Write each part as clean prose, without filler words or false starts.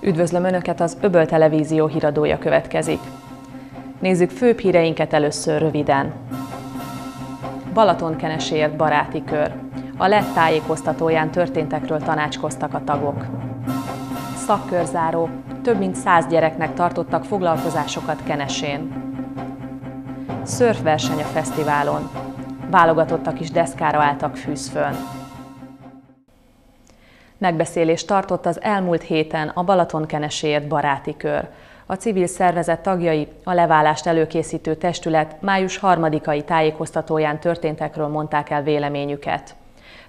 Üdvözlöm Önöket, az Öböl Televízió híradója következik. Nézzük főbb híreinket először röviden. Balaton Keneséért baráti kör. A LET tájékoztatóján történtekről tanácskoztak a tagok. Szakkörzáró. Több mint 100 gyereknek tartottak foglalkozásokat Kenesén. Szörfverseny a fesztiválon. Válogatottak is deszkára álltak Fűzfőn. Megbeszélést tartott az elmúlt héten a Balaton Keneséért baráti kör. A civil szervezet tagjai a leválást előkészítő testület május 3-ai tájékoztatóján történtekről mondták el véleményüket.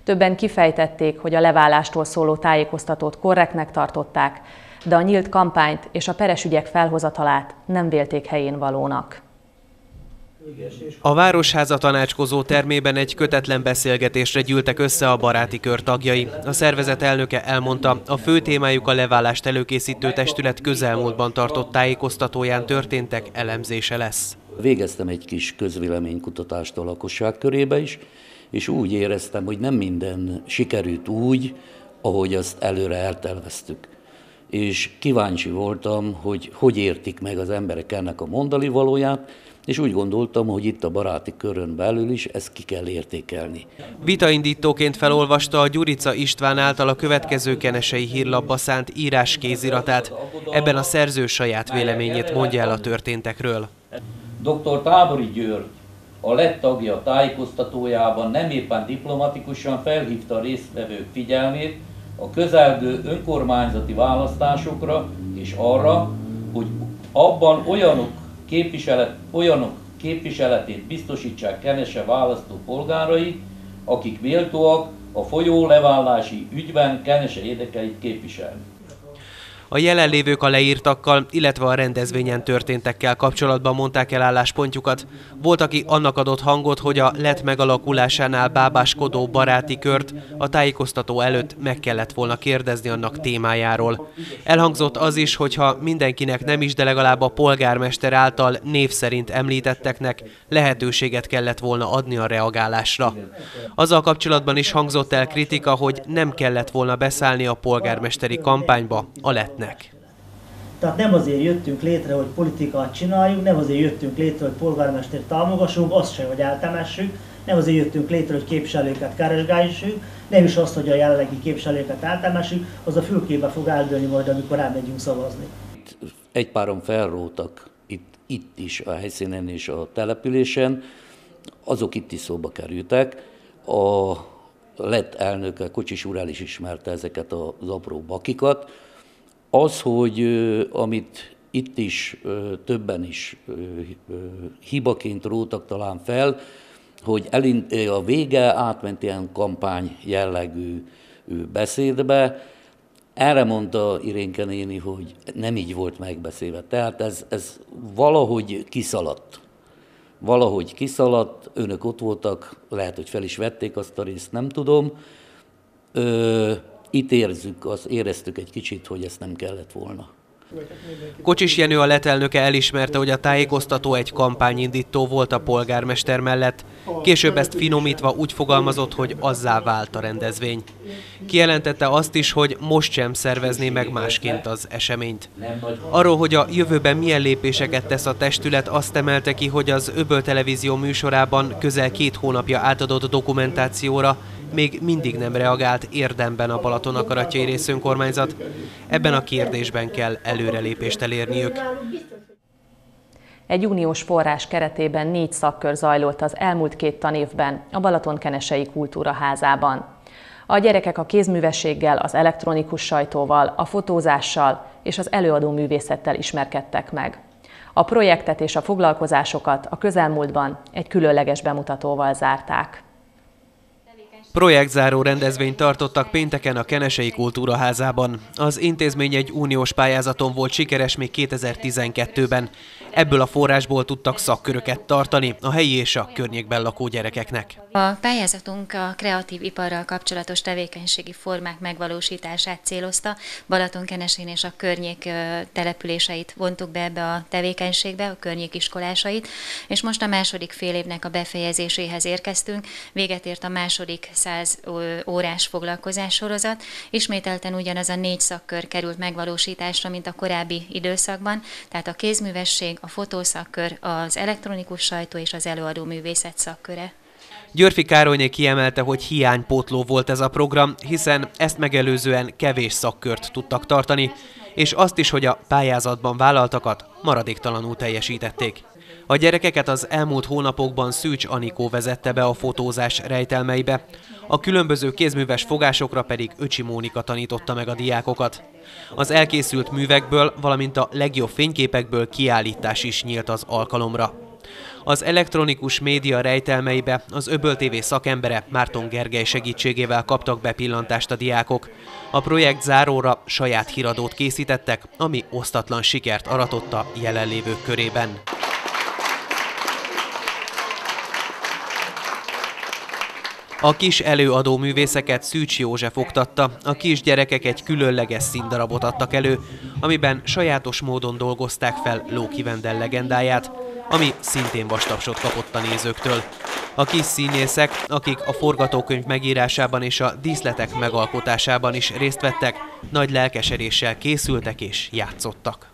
Többen kifejtették, hogy a leválástól szóló tájékoztatót korrektnek tartották, de a nyílt kampányt és a peres ügyek felhozatalát nem vélték helyén valónak. A Városháza tanácskozó termében egy kötetlen beszélgetésre gyűltek össze a baráti kör tagjai. A szervezet elnöke elmondta, a fő témájuk a leválást előkészítő testület közelmúltban tartott tájékoztatóján történtek elemzése lesz. Végeztem egy kis közvéleménykutatást a lakosság körébe is, és úgy éreztem, hogy nem minden sikerült úgy, ahogy azt előre elterveztük. És kíváncsi voltam, hogy értik meg az emberek ennek a mondani valóját, és úgy gondoltam, hogy itt a baráti körön belül is ezt ki kell értékelni. Vitaindítóként felolvasta a Gyurica István által a következő kenesei hírlapba szánt írás kéziratát. Ebben a szerző saját véleményét mondja el a történtekről. Dr. Tábori György, a LET tagja tájékoztatójában nem éppen diplomatikusan felhívta a résztvevők figyelmét a közelgő önkormányzati választásokra és arra, hogy abban olyanok képviseletét biztosítsák Kenese választó polgárai, akik méltóak a folyó leválási ügyben Kenese érdekeit képviselni. A jelenlévők a leírtakkal, illetve a rendezvényen történtekkel kapcsolatban mondták el álláspontjukat. Volt, aki annak adott hangot, hogy a LET megalakulásánál bábáskodó baráti kört a tájékoztató előtt meg kellett volna kérdezni annak témájáról. Elhangzott az is, hogyha mindenkinek nem is, de legalább a polgármester által név szerint említetteknek lehetőséget kellett volna adni a reagálásra. Azzal kapcsolatban is hangzott el kritika, hogy nem kellett volna beszállni a polgármesteri kampányba a LET. Tehát nem azért jöttünk létre, hogy politikát csináljuk, nem azért jöttünk létre, hogy polgármester támogassunk, azt sem, hogy eltemessük, nem azért jöttünk létre, hogy képviselőket keresgáljuk, nem is azt, hogy a jelenlegi képviselőket eltemessük, az a fülkébe fog eldőlni majd, amikor elmegyünk szavazni. Egy páron felrótak itt is, a helyszínen és a településen, azok itt is szóba kerültek. A LET elnöke, Kocsis úr el is ismerte ezeket az apró bakikat. Az, hogy amit itt is többen is hibaként rótak talán fel, hogy a vége átment ilyen kampány jellegű beszédbe, erre mondta Irénke néni, hogy nem így volt megbeszélve. Tehát ez valahogy kiszaladt. Valahogy kiszaladt, önök ott voltak, lehet, hogy fel is vették azt a részt, nem tudom. Itt éreztük egy kicsit, hogy ezt nem kellett volna. Kocsis Jenő, a LET elnöke elismerte, hogy a tájékoztató egy kampányindító volt a polgármester mellett. Később ezt finomítva úgy fogalmazott, hogy azzá vált a rendezvény. Kijelentette azt is, hogy most sem szervezné meg másként az eseményt. Arról, hogy a jövőben milyen lépéseket tesz a testület, azt emelte ki, hogy az Öböl Televízió műsorában közel 2 hónapja átadott dokumentációra még mindig nem reagált érdemben a Balatonakarattyai részönkormányzat. Ebben a kérdésben kell előrelépést elérniük. Egy uniós forrás keretében 4 szakkör zajlott az elmúlt 2 tanévben a Balatonkenesei Kultúraházában. A gyerekek a kézművességgel, az elektronikus sajtóval, a fotózással és az előadó művészettel ismerkedtek meg. A projektet és a foglalkozásokat a közelmúltban egy különleges bemutatóval zárták. Projektzáró rendezvényt tartottak pénteken a Kenesei Kultúraházában. Az intézmény egy uniós pályázaton volt sikeres még 2012-ben. Ebből a forrásból tudtak szakköröket tartani a helyi és a környékben lakó gyerekeknek. A pályázatunk a kreatív iparral kapcsolatos tevékenységi formák megvalósítását célozta. Balatonkenesén és a környék településeit vontuk be ebbe a tevékenységbe, a környék iskolásait, és most a második félévnek a befejezéséhez érkeztünk. Véget ért a második 100 órás foglalkozás sorozat. Ismételten ugyanaz a 4 szakkör került megvalósításra, mint a korábbi időszakban, tehát a kézművesség, a fotószakkör, az elektronikus sajtó és az előadó művészet szakköre. Györfi Károlyné kiemelte, hogy hiánypótló volt ez a program, hiszen ezt megelőzően kevés szakkört tudtak tartani, és azt is, hogy a pályázatban vállaltakat maradéktalanul teljesítették. A gyerekeket az elmúlt hónapokban Szűcs Anikó vezette be a fotózás rejtelmeibe, a különböző kézműves fogásokra pedig Öcsi Mónika tanította meg a diákokat. Az elkészült művekből, valamint a legjobb fényképekből kiállítás is nyílt az alkalomra. Az elektronikus média rejtelmeibe az Öböl TV szakembere Márton Gergely segítségével kaptak bepillantást a diákok. A projekt záróra saját híradót készítettek, ami osztatlan sikert aratott a jelenlévők körében. A kis előadó művészeket Szűcs József oktatta, a kisgyerekek egy különleges színdarabot adtak elő, amiben sajátos módon dolgozták fel Lóki Vendel legendáját, ami szintén vastapsot kapott a nézőktől. A kis színészek, akik a forgatókönyv megírásában és a díszletek megalkotásában is részt vettek, nagy lelkesedéssel készültek és játszottak.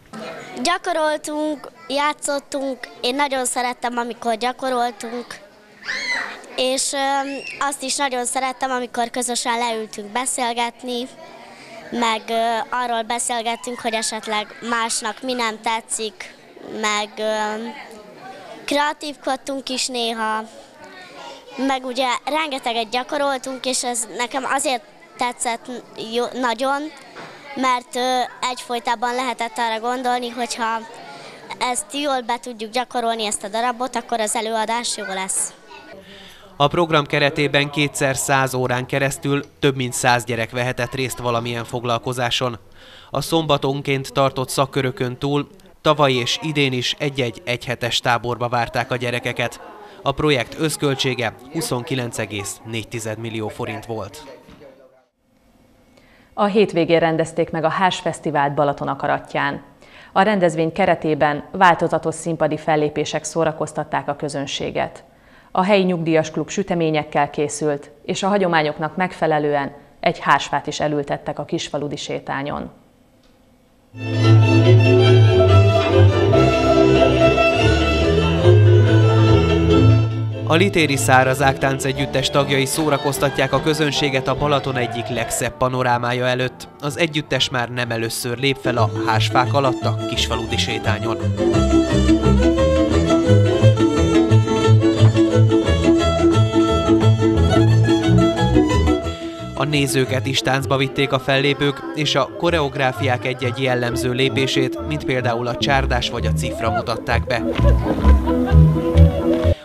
Gyakoroltunk, játszottunk, én nagyon szerettem, amikor gyakoroltunk, és azt is nagyon szerettem, amikor közösen leültünk beszélgetni, meg arról beszélgettünk, hogy esetleg másnak mi nem tetszik, meg kreatívkodtunk is néha, meg ugye rengeteget gyakoroltunk, és ez nekem azért tetszett nagyon, mert egyfolytában lehetett arra gondolni, hogyha ezt jól be tudjuk gyakorolni, ezt a darabot, akkor az előadás jó lesz. A program keretében kétszer 100 órán keresztül több mint 100 gyerek vehetett részt valamilyen foglalkozáson. A szombatonként tartott szakkörökön túl tavaly és idén is egy-egy egyhetes táborba várták a gyerekeket. A projekt összköltsége 29,4 millió forint volt. A hétvégén rendezték meg a Házsfesztivált Balatonakarattyán. A rendezvény keretében változatos színpadi fellépések szórakoztatták a közönséget. A helyi nyugdíjas klub süteményekkel készült, és a hagyományoknak megfelelően egy házsfát is elültettek a kisfaludi sétányon. A Litéri Szárazág Táncegyüttes tagjai szórakoztatják a közönséget a Balaton egyik legszebb panorámája előtt. Az együttes már nem először lép fel a házsfák alatt a kisfaludi sétányon. A nézőket is táncba vitték a fellépők, és a koreográfiák egy-egy jellemző lépését, mint például a csárdás vagy a cifra mutatták be.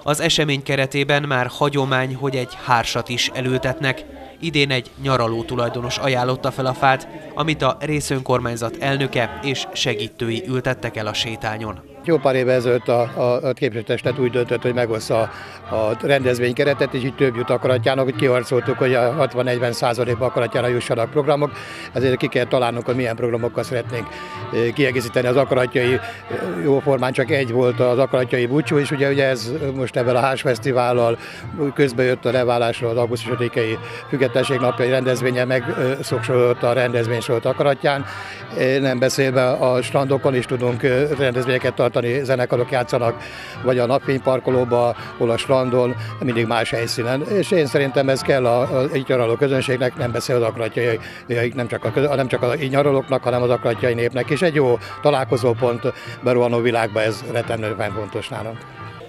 Az esemény keretében már hagyomány, hogy egy hársat is elültetnek. Idén egy nyaraló tulajdonos ajánlotta fel a fát, amit a részönkormányzat elnöke és segítői ültettek el a sétányon. Jó pár éve ezelőtt a képviselőtestület úgy döntött, hogy megosztja a rendezvény keretet, és így több jut Akarattyának, hogy kiharcoltuk, hogy a 60-40%-ban Akarattyára jussanak programok, ezért ki kell találnunk, hogy milyen programokkal szeretnénk kiegészíteni. Az akarattyai jóformán csak egy volt az akarattyai búcsú, és ugye ez most ebben a Házsfesztivállal közbe jött a leválásra az augusztus 5-i függetlenség napjai rendezvénye, megszoksolódott a rendezvénysort Akarattyán. Nem beszélve a strandokon is tudunk rendezvényeket tartani, zenekarok játszanak, vagy a napfényparkolóba, hol a strandon, mindig más helyszínen. És én szerintem ez kell az így nyaraló közönségnek, nem beszél az akarattyaiak, nem csak az így nyaralóknak, hanem az akarattyai népnek. És egy jó találkozópont beruhanó világba, ez rettenően fontos nálunk.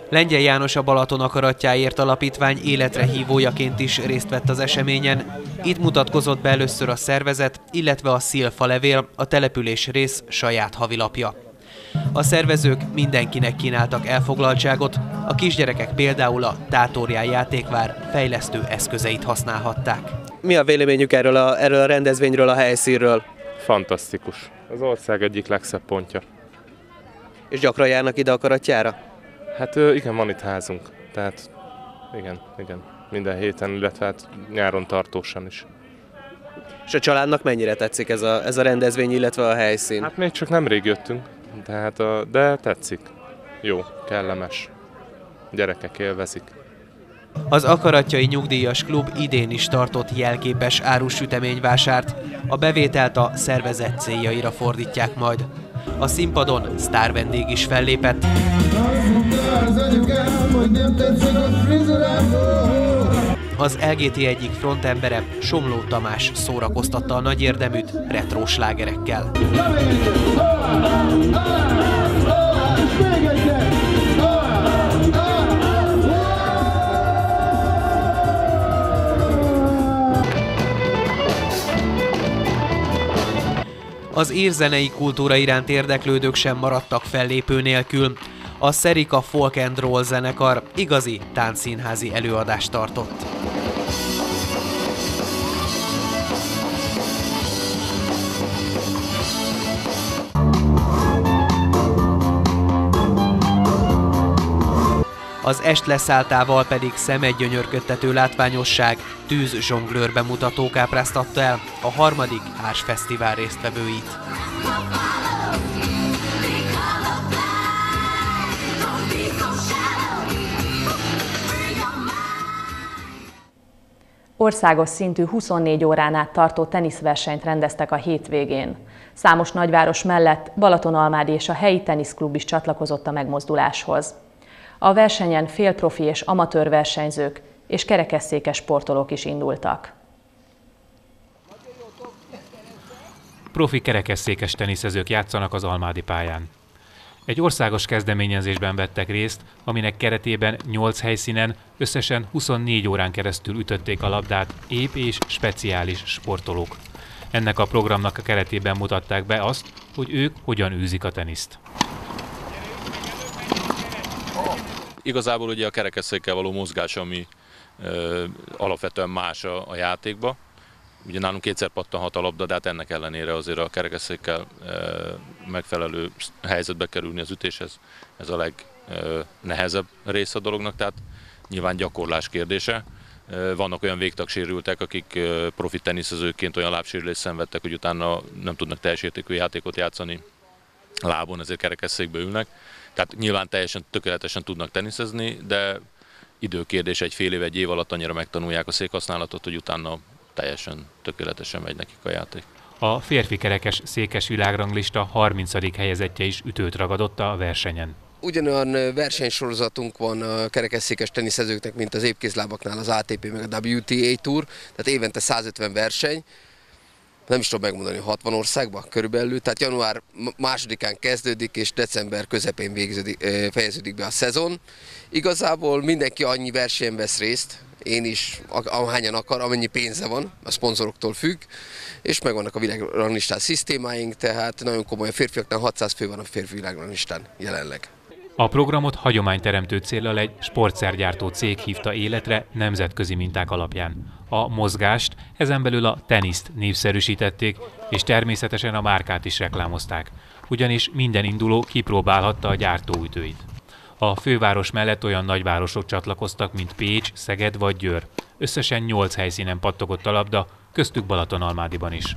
Lengyel János, a Balatonakarattyáért alapítvány életre hívójaként is részt vett az eseményen. Itt mutatkozott be először a szervezet, illetve a Szilfa levél, a település rész saját havilapja. A szervezők mindenkinek kínáltak elfoglaltságot, a kisgyerekek például a Tátorjá játékvár fejlesztő eszközeit használhatták. Mi a véleményük erről a rendezvényről, a helyszínről? Fantasztikus. Az ország egyik legszebb pontja. És gyakran járnak ide Akarattyára? Hát igen, van itt házunk. Tehát igen. Minden héten, illetve hát nyáron tartósan is. És a családnak mennyire tetszik ez a rendezvény, illetve a helyszín? Hát még csak nemrég jöttünk. De tetszik. Jó, kellemes. Gyerekek élvezik. Az Akarattyai Nyugdíjas Klub idén is tartott jelképes árusüteményvásárt. A bevételt a szervezet céljaira fordítják majd. A színpadon sztárvendég is fellépett. Az LGT egyik frontembere, Somló Tamás szórakoztatta a nagy érdeműt retro slágerekkel. Az érzenei kultúra iránt érdeklődők sem maradtak fellépő nélkül. A Szerika Folk and Roll zenekar igazi táncszínházi előadást tartott. Az est leszálltával pedig szemedgyönyörködtető látványosság, tűz-zsonglőr bemutatók ábrázolta el a harmadik Hársfesztivál résztvevőit. Országos szintű 24 órán át tartó teniszversenyt rendeztek a hétvégén. Számos nagyváros mellett Balatonalmádi és a helyi teniszklub is csatlakozott a megmozduláshoz. A versenyen félprofi és amatőr versenyzők és kerekesszékes sportolók is indultak. Profi kerekesszékes teniszezők játszanak az almádi pályán. Egy országos kezdeményezésben vettek részt, aminek keretében 8 helyszínen összesen 24 órán keresztül ütötték a labdát ép és speciális sportolók. Ennek a programnak a keretében mutatták be azt, hogy ők hogyan űzik a teniszt. Igazából ugye a kerekesszékkel való mozgás, ami alapvetően más a játékba. Ugye nálunk kétszer pattanhat a labda, de hát ennek ellenére azért a kerekesszékkel megfelelő helyzetbe kerülni az ütéshez, ez a legnehezebb része a dolognak, tehát nyilván gyakorlás kérdése. Vannak olyan végtagsérültek, akik profi teniszezőként olyan lábsérülést szenvedtek, hogy utána nem tudnak teljes értékű játékot játszani lábon, ezért kerekesszékbe ülnek. Tehát nyilván teljesen tökéletesen tudnak teniszezni, de időkérdés, egy fél év, egy év alatt annyira megtanulják a székhasználatot, hogy utána teljesen tökéletesen megy nekik a játék. A férfi kerekes székes világranglista 30. helyezettje is ütőt ragadott a versenyen. Ugyanolyan versenysorozatunk van a kerekesszékes teniszezőknek, mint az épkézlábaknál az ATP meg a WTA Tour, tehát évente 150 verseny. Nem is tudom megmondani, 60 országban körülbelül, tehát január 2-án kezdődik és december közepén fejeződik be a szezon. Igazából mindenki annyi versenyen vesz részt, én is, ahányan akar, amennyi pénze van, a szponzoroktól függ, és megvannak a világranglistás szisztémáink, tehát nagyon komoly a férfiaknál 600 fő van a férfi világranglistán jelenleg. A programot hagyományteremtő céllal egy sportszergyártó cég hívta életre nemzetközi minták alapján. A mozgást, ezen belül a teniszt népszerűsítették, és természetesen a márkát is reklámozták, ugyanis minden induló kipróbálhatta a gyártóütőit. A főváros mellett olyan nagyvárosok csatlakoztak, mint Pécs, Szeged vagy Győr. Összesen 8 helyszínen pattogott a labda, köztük Balatonalmádiban is.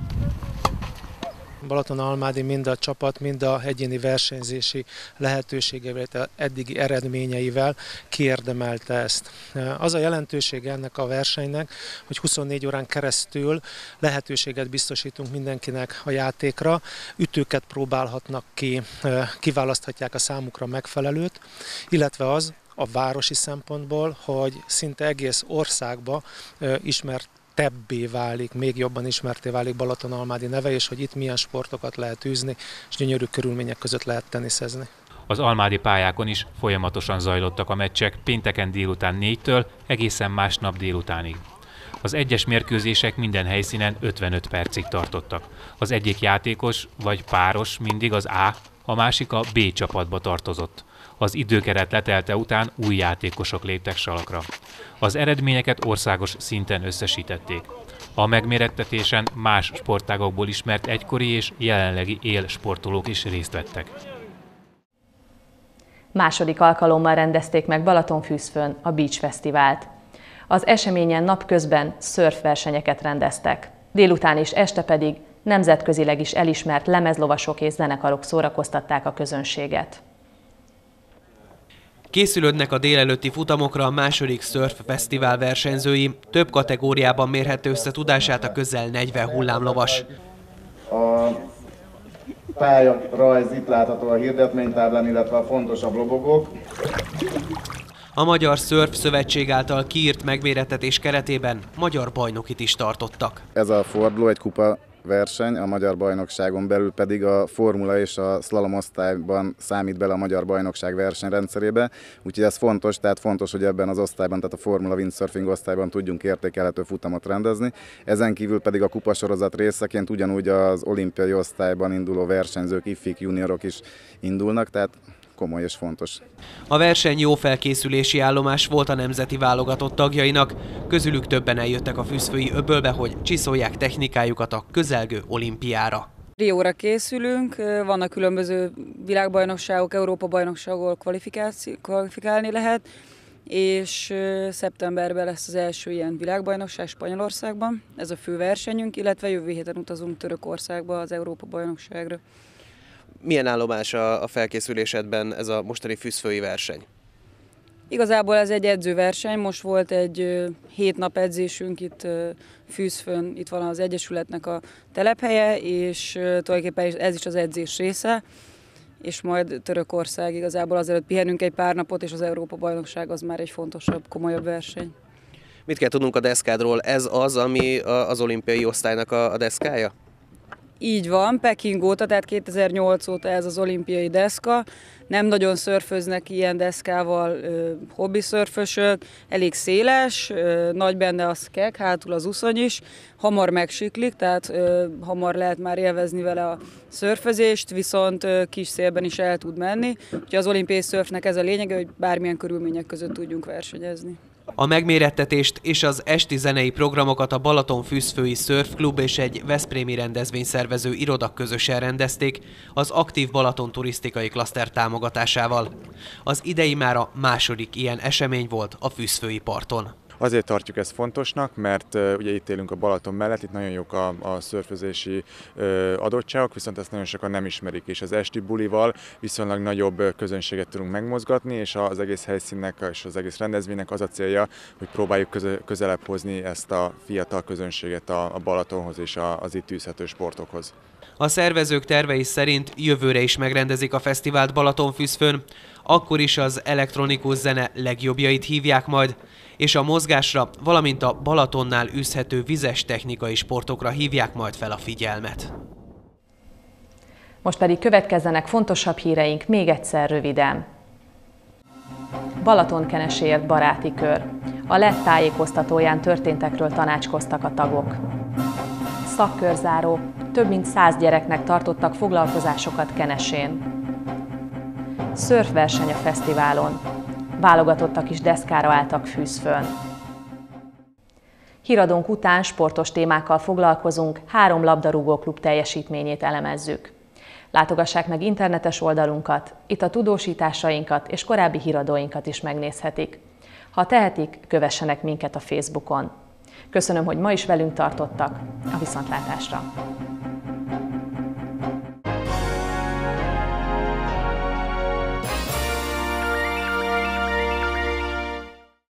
Balatonalmádi mind a csapat, mind a egyéni versenyzési lehetőségeivel, eddigi eredményeivel kiérdemelte ezt. Az a jelentősége ennek a versenynek, hogy 24 órán keresztül lehetőséget biztosítunk mindenkinek a játékra, ütőket próbálhatnak ki, kiválaszthatják a számukra megfelelőt, illetve az a városi szempontból, hogy szinte egész országba ismertebbé válik, még jobban ismerté válik Balatonalmádi neve, és hogy itt milyen sportokat lehet űzni, és gyönyörű körülmények között lehet teniszezni. Az almádi pályákon is folyamatosan zajlottak a meccsek, pénteken délután 4-től egészen másnap délutánig. Az egyes mérkőzések minden helyszínen 55 percig tartottak. Az egyik játékos vagy páros mindig az A, a másik a B csapatba tartozott. Az időkeret letelte után új játékosok léptek salakra. Az eredményeket országos szinten összesítették. A megmérettetésen más sportágokból ismert egykori és jelenlegi élsportolók is részt vettek. Második alkalommal rendezték meg Balatonfűzfőn a Beach Fesztivált. Az eseményen napközben szörfversenyeket rendeztek. Délután és este pedig nemzetközileg is elismert lemezlovasok és zenekarok szórakoztatták a közönséget. Készülődnek a délelőtti futamokra a második Surf Fesztivál versenyzői. Több kategóriában mérhető össze tudását a közel 40 hullámlovas. A pályarajz itt látható a hirdetménytáblán, illetve a fontosabb lobogók. A Magyar Szörf Szövetség által kiírt megmérettetés keretében magyar bajnokit is tartottak. Ez a forduló egy kupa verseny, a Magyar Bajnokságon belül pedig a formula és a szlalom osztályban számít bele a Magyar Bajnokság versenyrendszerébe, úgyhogy ez fontos, tehát fontos, hogy ebben az osztályban, tehát a formula windsurfing osztályban tudjunk értékelhető futamot rendezni. Ezen kívül pedig a kupasorozat részeként ugyanúgy az olimpiai osztályban induló versenyzők, iffik, juniorok is indulnak, tehát komoly és fontos. A verseny jó felkészülési állomás volt a nemzeti válogatott tagjainak, közülük többen eljöttek a fűzfői öbölbe, hogy csiszolják technikájukat a közelgő olimpiára. Rióra készülünk, vannak különböző világbajnokságok, Európa-bajnokságok, kvalifikálni lehet, és szeptemberben lesz az első ilyen világbajnokság Spanyolországban, ez a fő versenyünk, illetve jövő héten utazunk Törökországba az Európa-bajnokságra. Milyen állomás a felkészülésedben ez a mostani fűzfői verseny? Igazából ez egy edzőverseny, most volt egy 7 nap edzésünk itt Fűzfőn, itt van az Egyesületnek a telephelye, és tulajdonképpen ez is az edzés része, és majd Törökország, igazából azelőtt pihenünk egy pár napot, és az Európa-bajnokság az már egy fontosabb, komolyabb verseny. Mit kell tudnunk a deszkádról? Ez az, ami az olimpiai osztálynak a deszkája? Így van, Peking óta, tehát 2008 óta ez az olimpiai deszka. Nem nagyon szörföznek ilyen deszkával hobbiszörfösök, elég széles, nagy benne a skeg, hátul az uszony is, hamar megsiklik, tehát hamar lehet már élvezni vele a szörfözést, viszont kis szélben is el tud menni. Úgyhogy az olimpiai szörfnek ez a lényege, hogy bármilyen körülmények között tudjunk versenyezni. A megmérettetést és az esti zenei programokat a Balaton Fűzfői Szörfklub és egy veszprémi rendezvényszervező iroda közösen rendezték az aktív Balaton turisztikai klaszter támogatásával. Az idei már a második ilyen esemény volt a Fűzfői parton. Azért tartjuk ezt fontosnak, mert ugye itt élünk a Balaton mellett, itt nagyon jók a szörfözési adottságok, viszont ezt nagyon sokan nem ismerik, és az esti bulival viszonylag nagyobb közönséget tudunk megmozgatni, és az egész helyszínnek és az egész rendezvénynek az a célja, hogy próbáljuk közelebb hozni ezt a fiatal közönséget a Balatonhoz és az itt űzhető sportokhoz. A szervezők tervei szerint jövőre is megrendezik a fesztivált Balatonfűzfőn, akkor is az elektronikus zene legjobbjait hívják majd, és a mozgásra, valamint a Balatonnál űzhető vizes technikai sportokra hívják majd fel a figyelmet. Most pedig következzenek fontosabb híreink még egyszer röviden. Balaton Keneséért baráti kör. A LET tájékoztatóján történtekről tanácskoztak a tagok. Szakkörzáró. Több mint 100 gyereknek tartottak foglalkozásokat Kenesén. Szörfverseny a fesztiválon. Válogatottak is deszkára álltak Fűzfőn. Híradónk után sportos témákkal foglalkozunk, 3 labdarúgóklub teljesítményét elemezzük. Látogassák meg internetes oldalunkat, itt a tudósításainkat és korábbi híradóinkat is megnézhetik. Ha tehetik, kövessenek minket a Facebookon. Köszönöm, hogy ma is velünk tartottak. A viszontlátásra!